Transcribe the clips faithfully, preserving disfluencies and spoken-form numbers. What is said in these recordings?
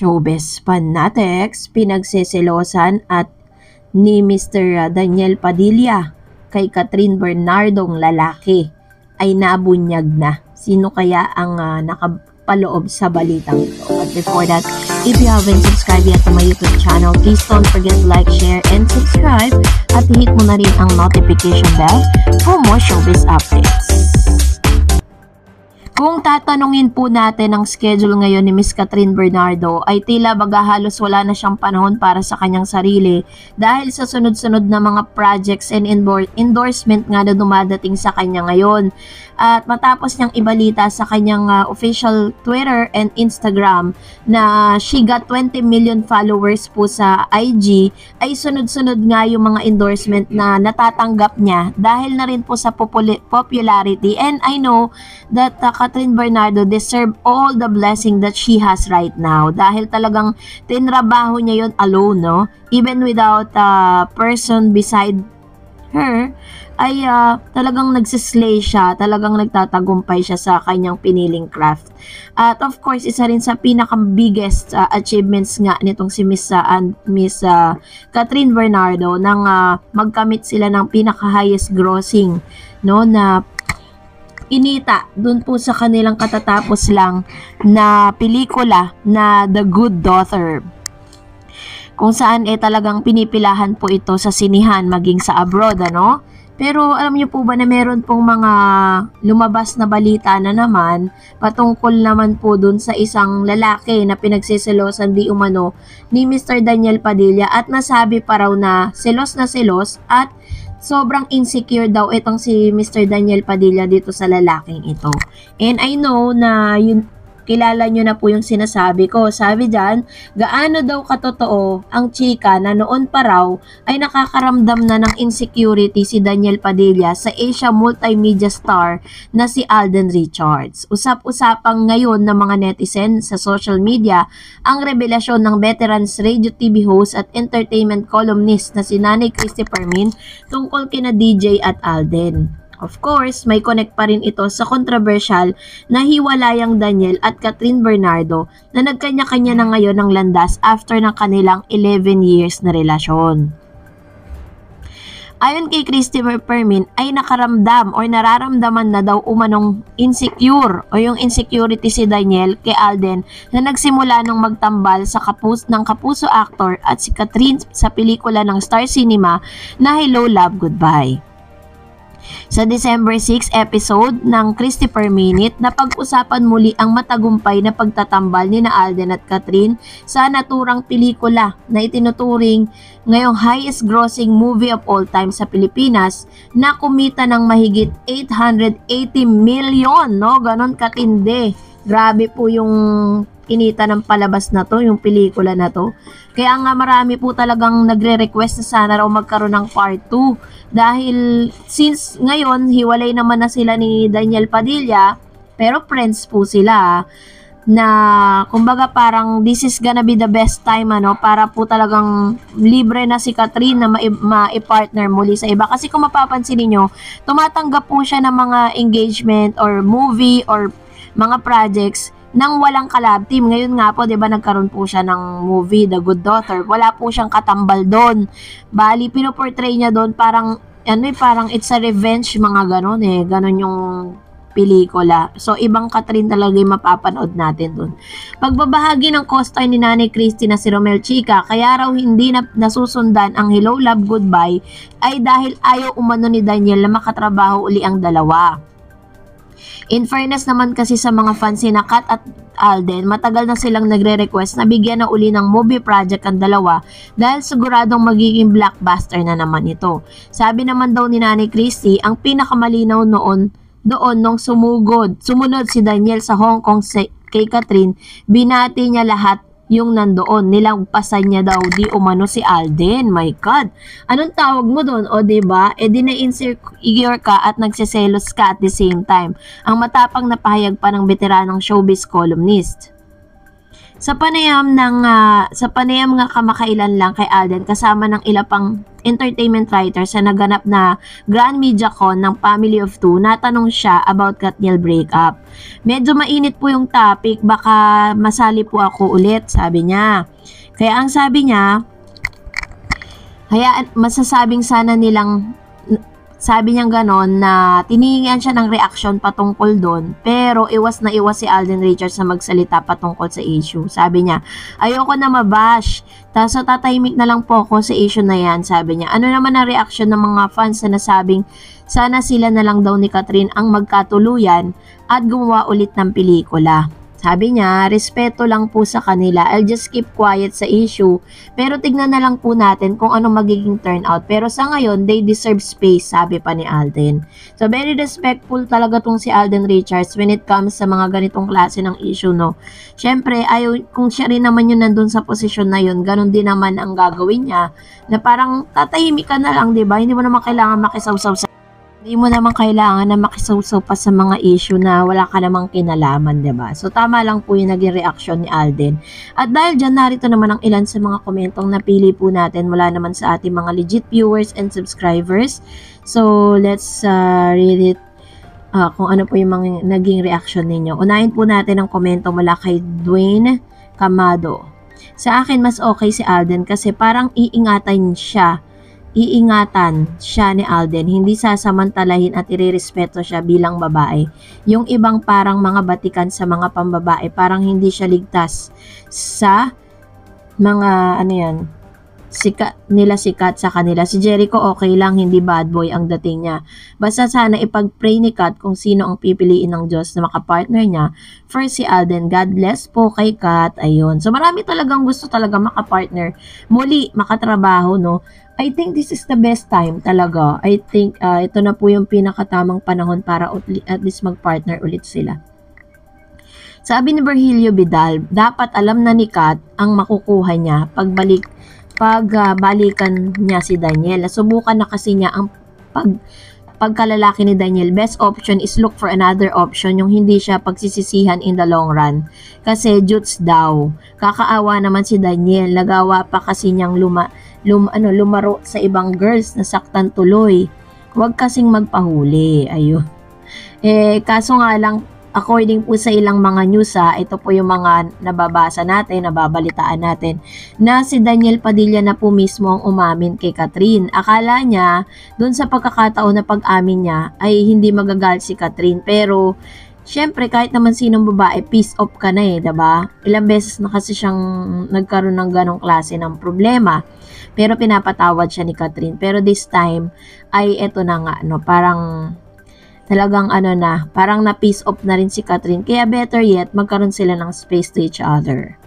Showbiz fanatics, pinagsiselosan at ni Mister Daniel Padilla kay Kathryn Bernardong lalaki ay nabunyag na. Sino kaya ang uh, nakapaloob sa balitang ito? But before that, if you haven't subscribed yet to my YouTube channel, please don't forget to like, share, and subscribe. At hit mo na rin ang notification bell for more showbiz updates. Kung tatanungin po natin ang schedule ngayon ni Miss Kathryn Bernardo ay tila baga halos wala na siyang panahon para sa kanyang sarili dahil sa sunod-sunod na mga projects and endorsement nga na dumadating sa kanya ngayon. At matapos niyang ibalita sa kanyang uh, official Twitter and Instagram na she got twenty million followers po sa I G ay sunod-sunod nga yung mga endorsement na natatanggap niya dahil na rin po sa popularity, and I know that uh, Kathryn Bernardo deserve all the blessing that she has right now dahil talagang tinrabaho niya yon alone, no? Even without a uh, person beside her ay uh, talagang nagsislay siya, talagang nagtatagumpay siya sa kanyang piniling craft. At of course, isa rin sa pinaka-biggest uh, achievements nga nitong si Miss uh, and Miss uh, Kathryn Bernardo nang uh, magkamit sila ng pinaka-highest grossing, no, na inita dun po sa kanilang katatapos lang na pelikula na The Good Daughter, kung saan eh talagang pinipilahan po ito sa sinihan maging sa abroad, ano? Pero alam niyo po ba na meron pong mga lumabas na balita na naman patungkol naman po dun sa isang lalaki na pinagsiselosan di umano ni Mister Daniel Padilla at nasabi pa raw na selos na selos at sobrang insecure daw itong si Mister Daniel Padilla dito sa lalaking ito. And I know na yun, kilala nyo na po yung sinasabi ko. Sabi dyan, gaano daw katotoo ang chika na noon pa raw ay nakakaramdam na ng insecurity si Daniel Padilla sa Asia Multimedia Star na si Alden Richards. Usap-usapang ngayon ng mga netizen sa social media ang revelasyon ng veterans radio T V host at entertainment columnist na si Nanay Cristy Fermin tungkol kina D J at Alden. Of course, may connect pa rin ito sa kontrobersyal na hiwalayang Daniel at Kathryn Bernardo na nagkanya-kanya na ngayon ng landas after ng kanilang eleven years na relasyon. Ayon kay Christopher Permin ay nakaramdam o nararamdaman na daw umanong insecure o yung insecurity si Daniel kay Alden na nagsimula nung magtambal sa kapus ng Kapuso actor at si Kathryn sa pelikula ng Star Cinema na Hello Love Goodbye. Sa December sixth episode ng Christopher Minute, napag-usapan muli ang matagumpay na pagtatambal ni na Alden at Kathryn sa naturang pelikula na itinuturing ngayong highest grossing movie of all time sa Pilipinas na kumita ng mahigit eight hundred eighty million, no? Ganon katindi. Grabe po yung inita ng palabas na to, yung pelikula na to. Kaya nga marami po talagang nagre-request na sana raw magkaroon ng part two. Dahil since ngayon, hiwalay naman na sila ni Daniel Padilla, pero friends po sila na kumbaga parang this is gonna be the best time, ano, para po talagang libre na si Kathryn na ma-partner muli sa iba. Kasi kung mapapansin niyo, tumatanggap po siya ng mga engagement or movie or mga projects nang walang collab team. Ngayon nga po, 'di ba, nagkaroon po siya ng movie The Good Daughter. Wala po siyang katambal doon. Bali, pino-portray niya doon parang ano, eh, parang it's a revenge, mga ganon eh. Ganon yung pelikula. So, ibang Kathryn talaga yung mapapanood natin dun. Pagbabahagi ng co-star ni Nanay Cristy na si Romel Chica, kaya raw hindi na nasusundan ang Hello Love Goodbye ay dahil ayaw umano ni Daniel na makatrabaho uli ang dalawa. In fairness naman kasi sa mga fans ni Kat at Alden, matagal na silang nagre-request na bigyan na uli ng movie project ang dalawa dahil siguradong magiging blockbuster na naman ito. Sabi naman daw ni Nanay Cristy, ang pinakamalinaw noon doon nung sumugod, sumunod si Daniel sa Hong Kong kay Kathryn, binati niya lahat yung nandoon, nilagpasan niya daw di umano si Alden. My God! Anong tawag mo doon? O diba? E di na-insecure ka at nagsiselos ka at the same time. Ang matapang na pahayag pa ng veteranong showbiz columnist. Sa panayam ng uh, sa panayam nga kamakailan lang kay Alden kasama ng ilang pang entertainment writer sa naganap na Grand Media Con ng Family of Two, natanong siya about Katniel breakup. Medyo mainit po yung topic, baka masali po ako ulit, sabi niya. Kaya ang sabi niya, kaya masasabing sana nilang, sabi niyang ganon, na tinihingian siya ng reaction patungkol doon, pero iwas na iwas si Alden Richards na magsalita patungkol sa issue. Sabi niya, ayoko na mabash, so tatahimik na lang po ako sa issue na yan, sabi niya. Ano naman ang reaction ng mga fans na nasabing sana sila na lang daw ni Kathryn ang magkatuluyan at gumawa ulit ng pelikula. Sabi niya, respeto lang po sa kanila. I'll just keep quiet sa issue. Pero tignan na lang po natin kung ano magiging turnout. Pero sa ngayon, they deserve space, sabi pa ni Alden. So, very respectful talaga tong si Alden Richards when it comes sa mga ganitong klase ng issue, no? Siyempre, ayaw, kung siya rin naman yun nandun sa posisyon na yun, ganun din naman ang gagawin niya. Na parang tatahimik ka na lang, diba? Hindi mo naman kailangan makisawsaw sa... Hindi mo naman kailangan na makisawsaw pa sa mga issue na wala ka namang kinalaman, diba? So, tama lang po yung naging reaction ni Alden. At dahil dyan, narito naman ang ilan sa mga komentong napili po natin mula naman sa ating mga legit viewers and subscribers. So, let's uh, read it. Uh, kung ano po yung mga naging reaction ninyo. Unahin po natin ang komento mula kay Dwayne Camado. Sa akin, mas okay si Alden kasi parang iingatan siya. Iingatan siya ni Alden, hindi sasamantalahin at irerespeto siya bilang babae. Yung ibang parang mga batikan sa mga pambabae, parang hindi siya ligtas sa mga ano yan, sikat nila sikat sa kanila. Si Jericho okay lang, hindi bad boy ang dating niya. Basta sana ipag-pray ni Kat kung sino ang pipiliin ng Diyos na makapartner niya. First si Alden, God bless po kay Kat. Ayun. So marami talagang gusto talaga makapartner. Muli, makatrabaho, no? I think this is the best time talaga. I think uh, ito na po yung pinakatamang panahon para at least magpartner ulit sila. Sabi ni Virgilio Vidal, dapat alam na ni Kat ang makukuha niya pagbalik pagbalikan uh, niya si Daniel. Subukan na kasi niya ang pag pagkalalaki ni Daniel. Best option is look for another option, yung hindi siya pagsisisihan in the long run. Kasi jutes daw. Kakaawa naman si Daniel. Nagawa pa kasi niyang luma, lum, ano, lumaro sa ibang girls, nasaktan tuloy. Huwag kasing magpahuli. Ayun. Eh, kaso nga lang, according po sa ilang mga news, ha, ito po yung mga nababasa natin, nababalitaan natin, na si Daniel Padilla na po mismo ang umamin kay Kathryn. Akala niya, dun sa pagkakataon na pag-amin niya, ay hindi magagal si Kathryn. Pero, syempre, kahit naman sinong babae, peace off ka na eh, diba? Ilang beses na kasi siyang nagkaroon ng ganong klase ng problema. Pero pinapatawad siya ni Kathryn. Pero this time, ay eto na nga, no, parang... Talagang ano na, parang na-peace off na rin si Kathryn. Kaya better yet, magkaroon sila ng space to each other.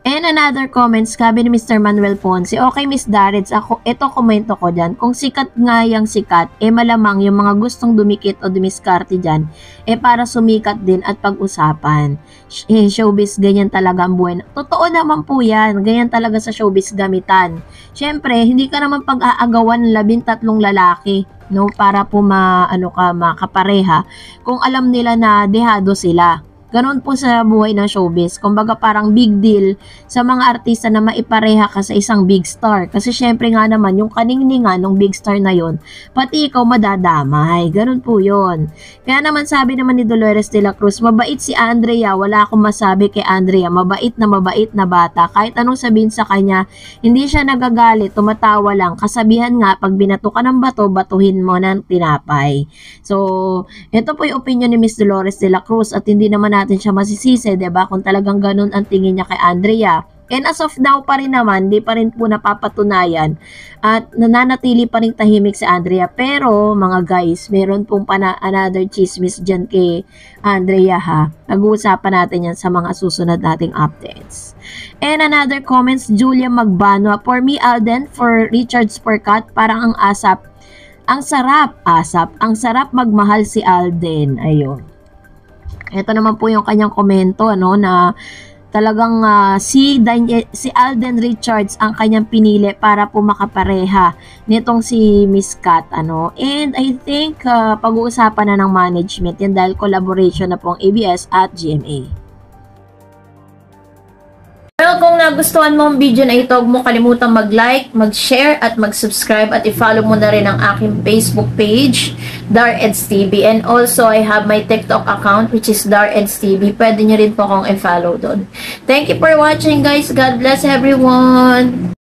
And another comments, sabi ni Mister Manuel Ponce, okay Miss Dar Eds, ako, ito komento ko dyan. Kung sikat nga yung sikat, eh malamang yung mga gustong dumikit o dumiskarte dyan, eh para sumikat din at pag-usapan. Eh, showbiz, ganyan talaga ang buhay. Totoo naman po yan, ganyan talaga sa showbiz gamitan. Siyempre, hindi ka naman pag-aagawan ng labing tatlong lalaki. No, para po ma, ano ka, makapareha kung alam nila na dehado sila. Ganon po sa buhay ng showbiz. Kumbaga parang big deal sa mga artista na maipareha ka sa isang big star. Kasi syempre nga naman, yung kaningningan ng big star na yon, pati ikaw madadamay. Ganon po yon. Kaya naman sabi naman ni Dolores de la Cruz, mabait si Andrea. Wala akong masabi kay Andrea. Mabait na mabait na bata. Kahit anong sabihin sa kanya, hindi siya nagagalit. Tumatawa lang. Kasabihan nga, pag binato ka ng bato, batuhin mo ng tinapay. So, ito po yung opinion ni Miss Dolores de la Cruz at hindi naman natin natin siya masisisi, diba? Kung talagang ganun ang tingin niya kay Andrea. And as of now pa rin naman, di pa rin po napapatunayan at nananatili pa rin tahimik si Andrea. Pero mga guys, meron pong pana another chismis dyan kay Andrea, ha. Pag-uusapan natin yan sa mga susunod nating updates. And another comments, Julia Magbano, for me Alden, for Richards Percat, parang ang asap. Ang sarap, asap. Ang sarap magmahal si Alden. Ayun. Ito naman po yung kanyang komento, ano, na talagang uh, si, Daniel, si Alden Richards ang kanyang pinili para po makapareha nitong si Miss Kat, ano. And I think uh, pag-uusapan na ng management yan dahil collaboration na po ang A B S at G M A. nagustuhan mo ang video na ito, huwag mo kalimutan mag-like, mag-share at mag-subscribe at i-follow mo na rin ang aking Facebook page, Dar Eds T V. And also, I have my TikTok account which is Dar Eds T V. Pwede nyo rin po akong i-follow doon. Thank you for watching, guys. God bless everyone.